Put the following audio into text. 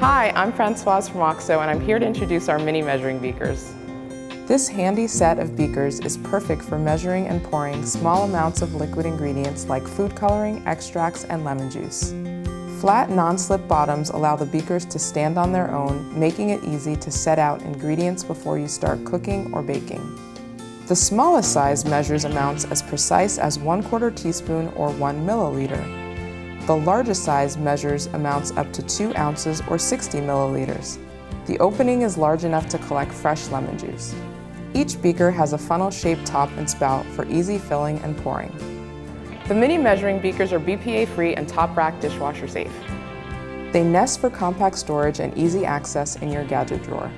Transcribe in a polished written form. Hi, I'm Françoise from OXO, and I'm here to introduce our mini measuring beakers. This handy set of beakers is perfect for measuring and pouring small amounts of liquid ingredients like food coloring, extracts, and lemon juice. Flat, non-slip bottoms allow the beakers to stand on their own, making it easy to set out ingredients before you start cooking or baking. The smallest size measures amounts as precise as 1/4 teaspoon or 1 milliliter. The largest size measures amounts up to 2 ounces or 60 milliliters. The opening is large enough to collect fresh lemon juice. Each beaker has a funnel-shaped top and spout for easy filling and pouring. The mini measuring beakers are BPA-free and top rack dishwasher safe. They nest for compact storage and easy access in your gadget drawer.